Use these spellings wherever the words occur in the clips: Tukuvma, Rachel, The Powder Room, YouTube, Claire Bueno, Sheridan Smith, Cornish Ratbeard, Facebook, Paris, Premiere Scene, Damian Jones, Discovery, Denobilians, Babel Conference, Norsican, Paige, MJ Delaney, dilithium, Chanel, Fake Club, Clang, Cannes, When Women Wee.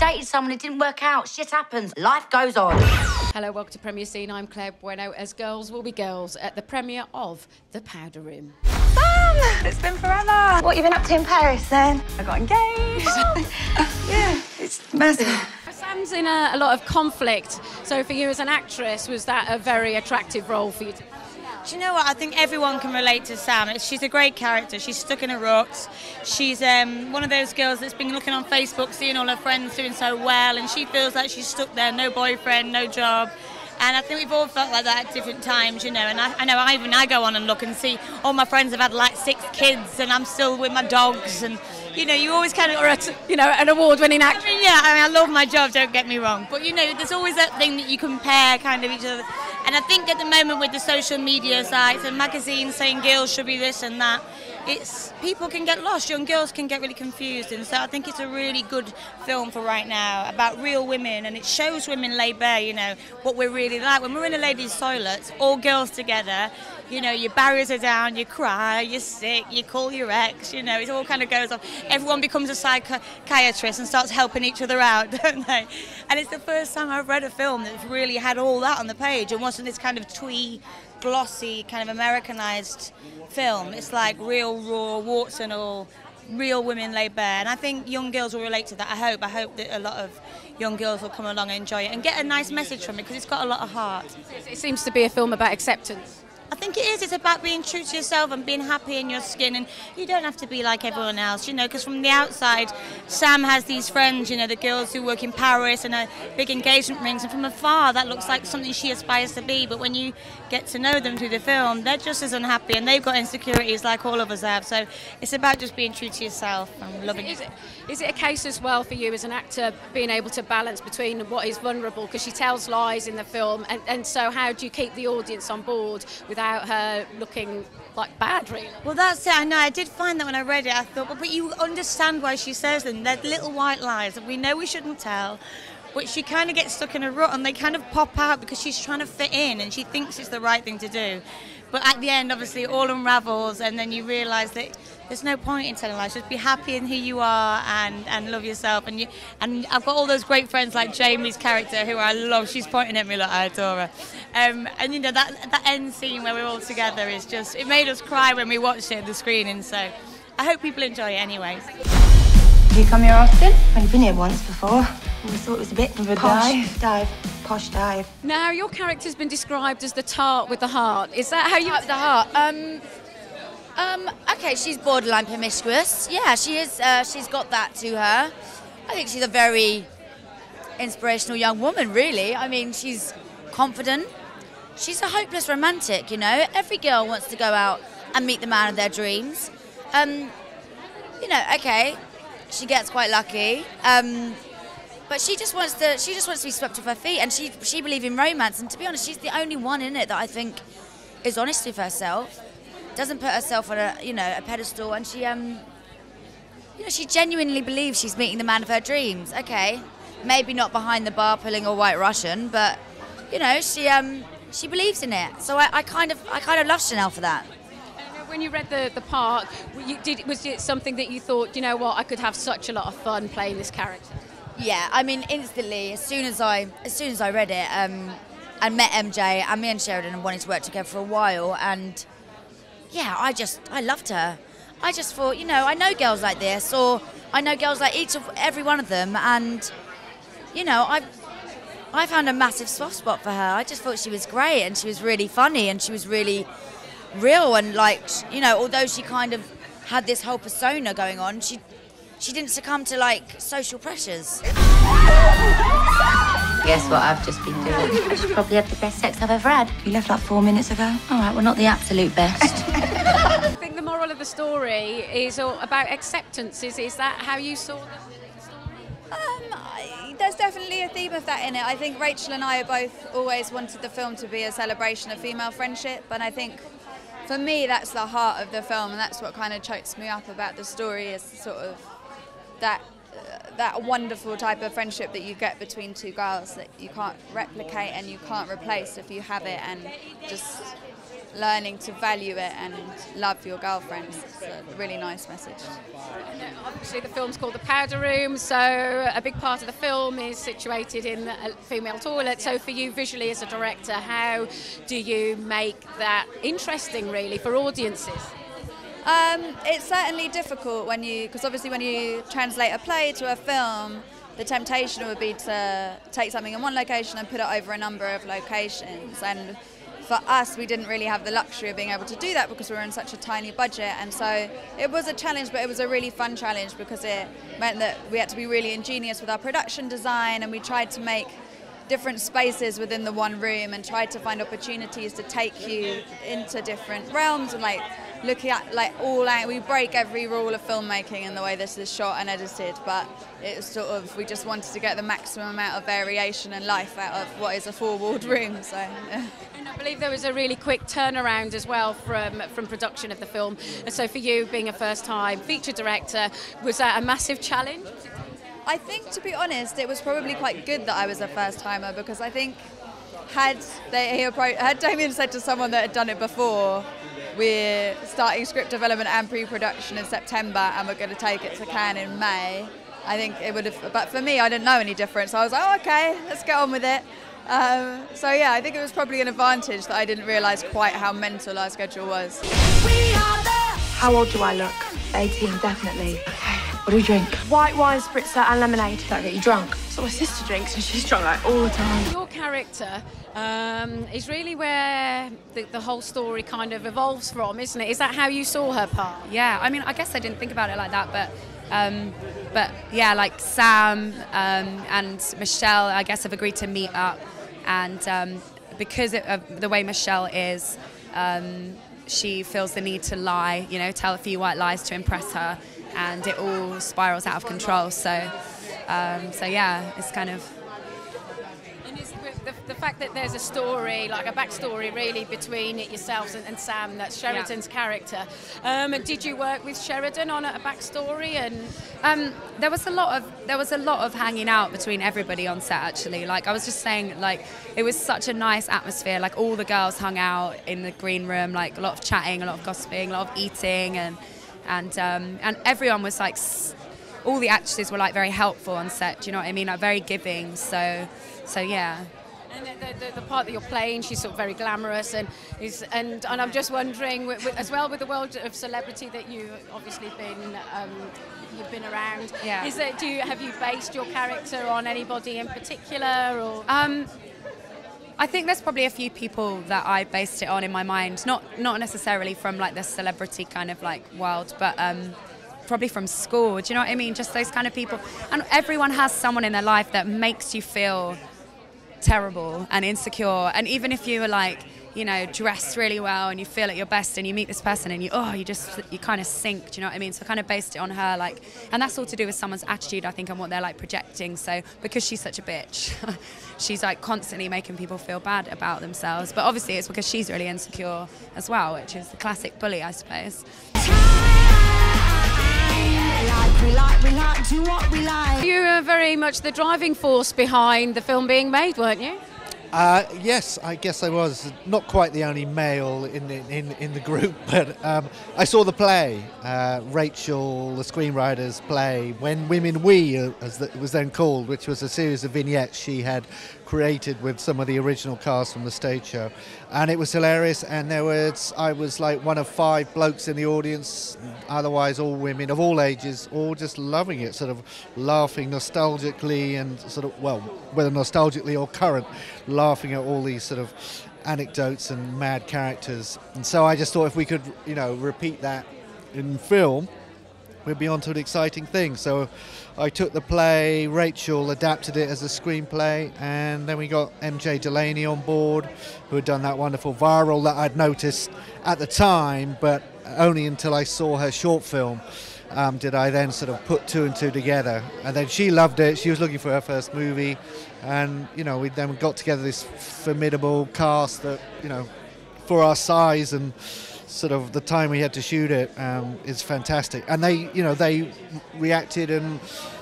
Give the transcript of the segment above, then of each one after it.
dated someone, it didn't work out. Shit happens. Life goes on. Hello, welcome to Premiere Scene. I'm Claire Bueno, as girls will be girls at the premiere of The Powder Room. Sam! It's been forever. What have you been up to in Paris, then? I got engaged. Yeah, it's massive. Sam's in a lot of conflict, so for you as an actress, was that a very attractive role for you? Do you know what? I think everyone can relate to Sam. She's a great character. She's stuck in her ruts. She's one of those girls that's been looking on Facebook, seeing all her friends doing so well, and she feels like she's stuck there, no boyfriend, no job. And I think we've all felt like that at different times, you know. And I know I go on and look and see all my friends have had like 6 kids, and I'm still with my dogs. And you know, you always kind of, you know, an award-winning actress. I mean, I love my job. Don't get me wrong, but you know, there's always that thing that you compare kind of each other. And I think at the moment with the social media sites and magazines saying girls should be this and that, it's people can get lost, young girls can get really confused. And so I think it's a really good film for right now about real women, and it shows women laid bare, you know, what we're really like. When we're in a ladies' toilet, all girls together, you know, your barriers are down, you cry, you're sick, you call your ex, you know, it all kind of goes off. Everyone becomes a psychiatrist and starts helping each other out, don't they? And it's the first time I've read a film that's really had all that on the page and wasn't this kind of twee, glossy, kind of Americanized film. It's like real, raw, warts and all, real women laid bare. And I think young girls will relate to that, I hope. I hope that a lot of young girls will come along and enjoy it and get a nice message from it, because it's got a lot of heart. It seems to be a film about acceptance. I think it is. It's about being true to yourself and being happy in your skin, and you don't have to be like everyone else, you know, because from the outside, Sam has these friends, you know, the girls who work in Paris and her big engagement rings, and from afar that looks like something she aspires to be, but when you get to know them through the film, they're just as unhappy and they've got insecurities like all of us have, so it's about just being true to yourself and loving it. Is it a case as well for you as an actor being able to balance between what is vulnerable, because she tells lies in the film, and so how do you keep the audience on board with without her looking like bad, really? Well, that's it. I know. I did find that when I read it. I thought, well, but you understand why she says them. They're little white lies that we know we shouldn't tell, but she kind of gets stuck in a rut and they kind of pop out because she's trying to fit in and she thinks it's the right thing to do. But at the end, obviously, it all unravels, and then you realise that there's no point in telling lies. Just be happy in who you are and love yourself. And I've got all those great friends like Jamie's character, who I love. She's pointing at me like I adore her. And, you know, that end scene where we're all together is just... It made us cry when we watched it at the screening, so I hope people enjoy it anyway. Do you come here often? I've only been here once before. We thought it was a bit of a posh dive. Now, your character's been described as the tart with the heart. Is that how you... The heart? Okay, she's borderline promiscuous. Yeah, she is. She's got that to her. I think she's a very inspirational young woman, really. I mean, she's confident. She's a hopeless romantic, you know. Every girl wants to go out and meet the man of their dreams. You know, okay, she gets quite lucky. But she just wants to be swept off her feet, and she believes in romance. And to be honest, she's the only one in it that I think is honest with herself, doesn't put herself on a pedestal, and she genuinely believes she's meeting the man of her dreams. Okay, maybe not behind the bar pulling a White Russian, but you know, she believes in it. So I kind of love Chanel for that. When you read the part, was it something that you thought, you know what, I could have such a lot of fun playing this character? Yeah, I mean, instantly, as soon as I read it, and met MJ, and me and Sheridan wanted to work together for a while, and yeah, I loved her. I just thought, you know, I know girls like this, or I know girls like every one of them, and you know, I found a massive soft spot for her. I just thought she was great, and she was really funny, and she was really real, and like, you know, although she kind of had this whole persona going on, she didn't succumb to, like, social pressures. Guess what I've just been doing? She probably had the best sex I've ever had. You left like 4 minutes ago. All right, well, not the absolute best. I think the moral of the story is all about acceptance. Is that how you saw the story? There's definitely a theme of that in it. I think Rachel and I both always wanted the film to be a celebration of female friendship, and I think... for me, that's the heart of the film, and that's what kind of chokes me up about the story, is sort of that wonderful type of friendship that you get between two girls that you can't replicate and you can't replace if you have it, and just learning to value it and love your girlfriend. It's a really nice message. And obviously the film's called The Powder Room, so a big part of the film is situated in a female toilet. So for you visually as a director, how do you make that interesting really for audiences? It's certainly difficult when you, because obviously when you translate a play to a film, the temptation would be to take something in one location and put it over a number of locations. And for us, we didn't really have the luxury of being able to do that because we were on such a tiny budget. And so it was a challenge, but it was a really fun challenge because it meant that we had to be really ingenious with our production design, and we tried to make different spaces within the one room and tried to find opportunities to take you into different realms and like looking at like all out. We break every rule of filmmaking in the way this is shot and edited, but it was sort of, we just wanted to get the maximum amount of variation and life out of what is a four-walled room. So yeah. And I believe there was a really quick turnaround as well from production of the film. And so for you, being a first-time feature director, was that a massive challenge? I think, to be honest, it was probably quite good that I was a first-timer, because I think had Damien said to someone that had done it before, we're starting script development and pre-production in September and we're going to take it to Cannes in May, I think it would have, but for me I didn't know any difference, so I was like, oh, okay, let's get on with it. So yeah, I think it was probably an advantage that I didn't realise quite how mental our schedule was. How old do I look? 18, definitely. What do we drink? White wine, spritzer and lemonade. That'll get you drunk. So my sister drinks and she's drunk like all the time. Your character is really where the whole story kind of evolves from, isn't it? Is that how you saw her part? Yeah, I mean, I guess I didn't think about it like that, but yeah, like Sam and Michelle, I guess, have agreed to meet up. And because of the way Michelle is, she feels the need to lie, you know, tell a few white lies to impress her. And it all spirals out of control, so yeah, it's kind of... And it's the fact that there's a story, like a backstory really, between yourselves and Sam, that's Sheridan's character. And did you work with Sheridan on a backstory? And there was a lot of hanging out between everybody on set, actually. Like, I was just saying, like, it was such a nice atmosphere. Like, all the girls hung out in the green room, like a lot of chatting, a lot of gossiping, a lot of eating, and everyone was like, all the actresses were like very helpful on set. Do you know what I mean? Like very giving. So yeah. And the part that you're playing, she's sort of very glamorous, and I'm just wondering, as well with the world of celebrity that you've obviously been you've been around. Yeah. Is that have you based your character on anybody in particular, or? I think there's probably a few people that I based it on in my mind, not necessarily from like the celebrity kind of like world, but probably from school. Do you know what I mean? Just those kind of people. And everyone has someone in their life that makes you feel terrible and insecure. And even if you were like, you know, dressed really well and you feel at your best, and you meet this person and you kind of sink. Do you know what I mean? So I kind of based it on her, like, and that's all to do with someone's attitude, I think, and what they're like projecting. So because she's such a bitch, she's like constantly making people feel bad about themselves. But obviously it's because she's really insecure as well, which is the classic bully, I suppose. You were very much the driving force behind the film being made, weren't you? Yes, I guess I was. Not quite the only male in the group, but I saw the play, Rachel, the screenwriter's play, When Women Wee, as it was then called, which was a series of vignettes she had created with some of the original cast from the stage show. And it was hilarious, and I was like one of 5 blokes in the audience, otherwise all women of all ages, all just loving it, sort of laughing nostalgically and sort of, well, whether nostalgically or current, laughing at all these sort of anecdotes and mad characters. And so I just thought if we could, you know, repeat that in film, we'd be on to an exciting thing. So I took the play, Rachel adapted it as a screenplay, and then we got MJ Delaney on board, who had done that wonderful viral that I'd noticed at the time, but only until I saw her short film did I then sort of put 2 and 2 together. And then she loved it, she was looking for her first movie, and, you know, we then got together this formidable cast that, you know, for our size and sort of the time we had to shoot it is fantastic. And they, you know, they reacted and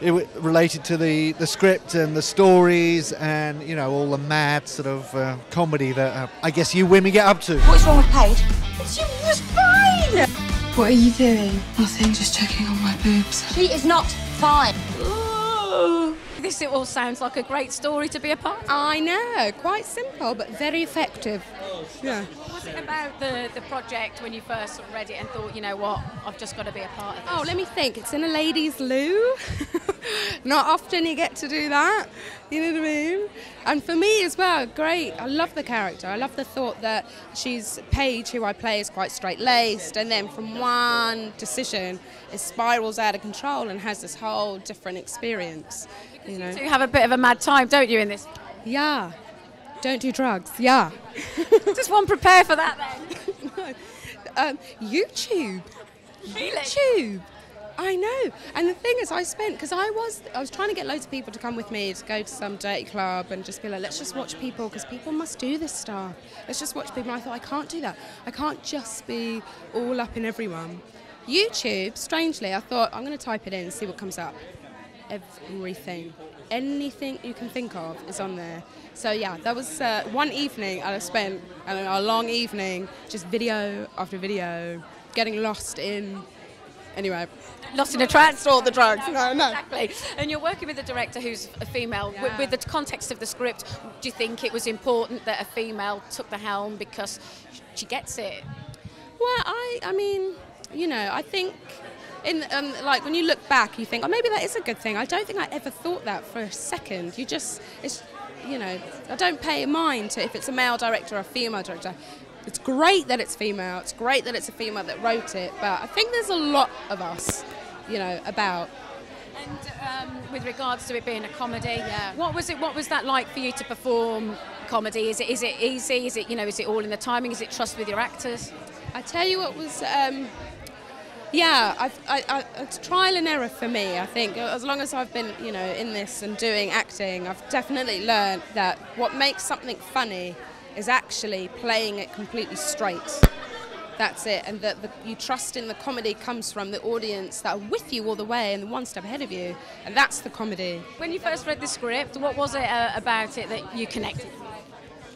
it related to the script and the stories and, you know, all the mad sort of comedy that I guess you women get up to. What's wrong with Paige? She was fine! What are you doing? Nothing, just checking on my boobs. She is not fine. Ooh. This all sounds like a great story to be a part of. I know, quite simple but very effective. Yeah. What was it about the project when you first read it and thought, you know what, I've just got to be a part of this? Oh, let me think. It's in a ladies' loo. Not often you get to do that, you know what I mean? And for me as well, great. I love the character. I love the thought that she's Paige, who I play, is quite straight-laced, and then from one decision, it spirals out of control and has this whole different experience. You know. So you have a bit of a mad time, don't you, in this? Yeah. Don't do drugs. Yeah. Does one prepare for that then? No. YouTube. Really? YouTube. I know. And the thing is, I spent, because I was trying to get loads of people to come with me to go to some dirty club and just be like, let's just watch people, because people must do this stuff. Let's just watch people. And I thought, I can't do that. I can't just be all up in everyone. YouTube, strangely, I thought, I'm going to type it in and see what comes up. Everything. Anything you can think of is on there. So yeah, that was one evening I spent, I don't know, a long evening, just video after video, getting lost in, anyway. Lost in a trance or the drugs. No, no. Exactly. And you're working with a director who's a female. Yeah. With the context of the script, do you think it was important that a female took the helm because she gets it? Well, I mean, you know, I think... in, like when you look back, you think, oh, maybe that is a good thing. I don't think I ever thought that for a second. You just, it's, you know, I don't pay mind to if it's a male director or a female director. It's great that it's female. It's great that it's a female that wrote it. But I think there's a lot of us, you know, about. And with regards to it being a comedy, yeah. What was it? What was that like for you to perform comedy? Is it easy? Is it, you know? Is it all in the timing? Is it trust with your actors? I tell you what was. Yeah, it's trial and error for me, I think. As long as I've been, you know, in this and doing acting, I've definitely learned that what makes something funny is actually playing it completely straight. That's it. And that you trust in the comedy comes from the audience that are with you all the way and the one step ahead of you. And that's the comedy. When you first read the script, what was it about it that you connected?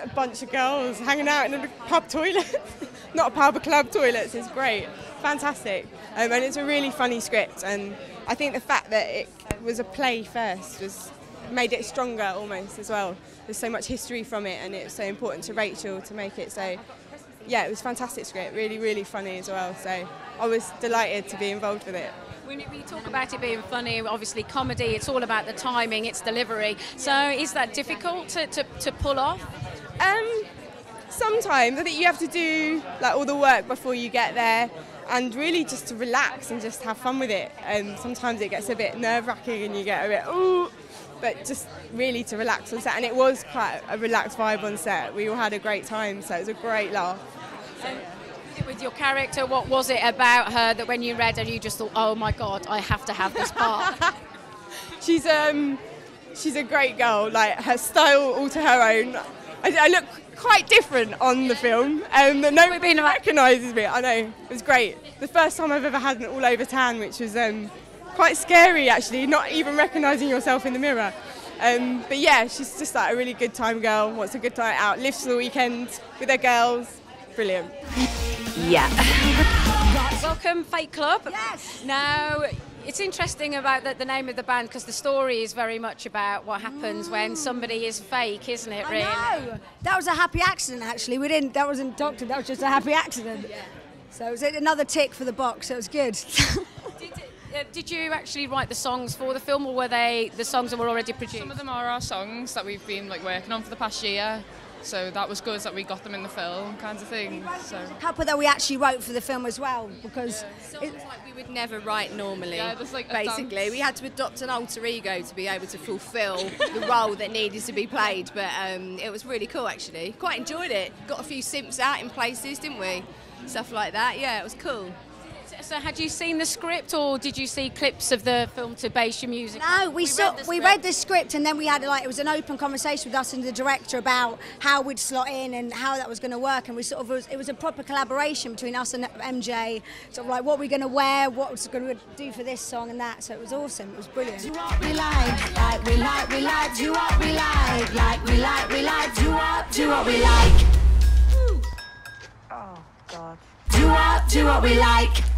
A bunch of girls hanging out in a pub toilet. Not a pub, a club toilets. It's great. Fantastic. And it's a really funny script, and I think the fact that it was a play first was made it stronger almost as well. There's so much history from it, and it's so important to Rachel to make it. So yeah, it was a fantastic script, really, really funny as well. So I was delighted to be involved with it. When we talk about it being funny, obviously comedy, it's all about the timing, it's delivery. So is that difficult to pull off? Sometimes I think you have to do like all the work before you get there. And really just to relax and just have fun with it. And sometimes it gets a bit nerve-wracking and you get a bit, ooh, but just really to relax on set. And it was quite a relaxed vibe on set. We all had a great time, so it was a great laugh. So, yeah. With your character, what was it about her that when you read her, you just thought, oh my God, I have to have this part? She's a great girl, like her style all to her own. I look quite different on the film, and nobody recognises me. I know, it was great. The first time I've ever had an all-over tan, which was quite scary actually, not even recognising yourself in the mirror. But yeah, she's just like a really good time girl, wants a good night out, lives for the weekend with her girls. Brilliant. Yeah. Welcome, Fake Club. Yes. Now, it's interesting about the name of the band, because the story is very much about what happens when somebody is fake, isn't it, really? I know. That was a happy accident, actually. We didn't, that wasn't doctored, that was just a happy accident. Yeah. So it was another tick for the box, so it was good. Did you actually write the songs for the film, or were they the songs that were already produced? Some of them are our songs that we've been like working on for the past year. So that was good that we got them in the film, kinds of things. So. A couple that we actually wrote for the film as well, because yeah. It's like we would never write normally. Yeah, like basically, we had to adopt an alter ego to be able to fulfil the role that needed to be played. But it was really cool, actually. Quite enjoyed it. Got a few simps out in places, didn't we? Stuff like that. Yeah, it was cool. So had you seen the script, or did you see clips of the film to base your music on? No, we read the script, and then we had, like, it was an open conversation with us and the director about how we'd slot in and how that was going to work, and we sort of it was a proper collaboration between us and MJ, sort of like what we're going to wear, what we're going to do for this song and that. So it was awesome. It was brilliant. Do what we like, do what we like, do what we like. Oh God. Do what we like.